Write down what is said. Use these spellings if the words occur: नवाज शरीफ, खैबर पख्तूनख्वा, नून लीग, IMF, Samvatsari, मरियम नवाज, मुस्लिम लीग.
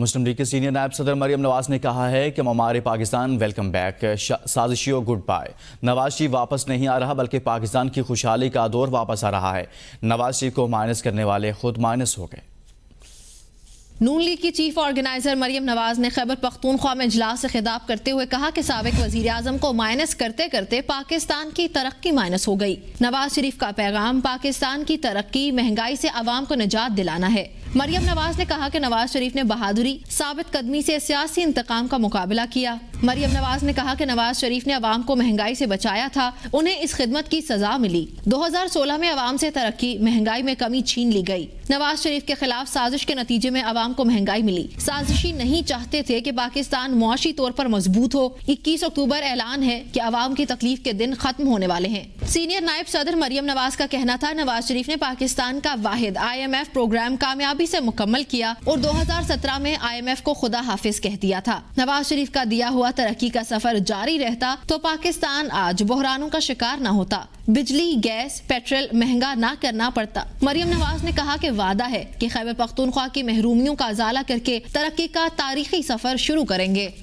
मुस्लिम लीग के सीनियर नायब सदर मरियम नवाज ने कहा है कि हमारे पाकिस्तान वेलकम बैक, साजिशियों गुड बाय। नवाज शरीफ वापस नहीं आ रहा बल्कि पाकिस्तान की खुशहाली का दौर वापस आ रहा है। नवाज शरीफ को माइनस करने वाले खुद माइनस हो गए। नून लीग की चीफ ऑर्गेनाइजर मरियम नवाज ने खैबर पख्तूनख्वा में इजलास से खिताब करते हुए कहा कि साबिक वजीर आजम को माइनस करते करते पाकिस्तान की तरक्की माइनस हो गई। नवाज शरीफ का पैगाम पाकिस्तान की तरक्की, महंगाई से आवाम को निजात दिलाना है। मरियम नवाज ने कहा कि नवाज शरीफ ने बहादुरी, साबित कदमी से सियासी इंतकाम का मुकाबला किया। मरियम नवाज ने कहा कि नवाज शरीफ ने आवाम को महंगाई से बचाया था, उन्हें इस खिदमत की सजा मिली। 2016 में आवाम से तरक्की, महंगाई में कमी छीन ली गई। नवाज शरीफ के खिलाफ साजिश के नतीजे में आवाम को महंगाई मिली। साजिशी नहीं चाहते थे कि पाकिस्तान मुआशी तौर पर मजबूत हो। 21 अक्टूबर ऐलान है कि आवाम की तकलीफ के दिन खत्म होने वाले हैं। सीनियर नायब सदर मरियम नवाज का कहना था नवाज शरीफ ने पाकिस्तान का वाहिद IMF प्रोग्राम कामयाबी से मुकम्मल किया और 2017 में IMF को खुदा हाफिज कह दिया था। नवाज शरीफ का दिया हुआ तरक्की का सफर जारी रहता तो पाकिस्तान आज बहरानों का शिकार न होता, बिजली, गैस, पेट्रोल महंगा ना करना पड़ता। मरियम नवाज ने कहा कि वादा है कि खैबर पख्तूनख्वा की महरूमियों का उजाला करके तरक्की का तारीखी सफर शुरू करेंगे।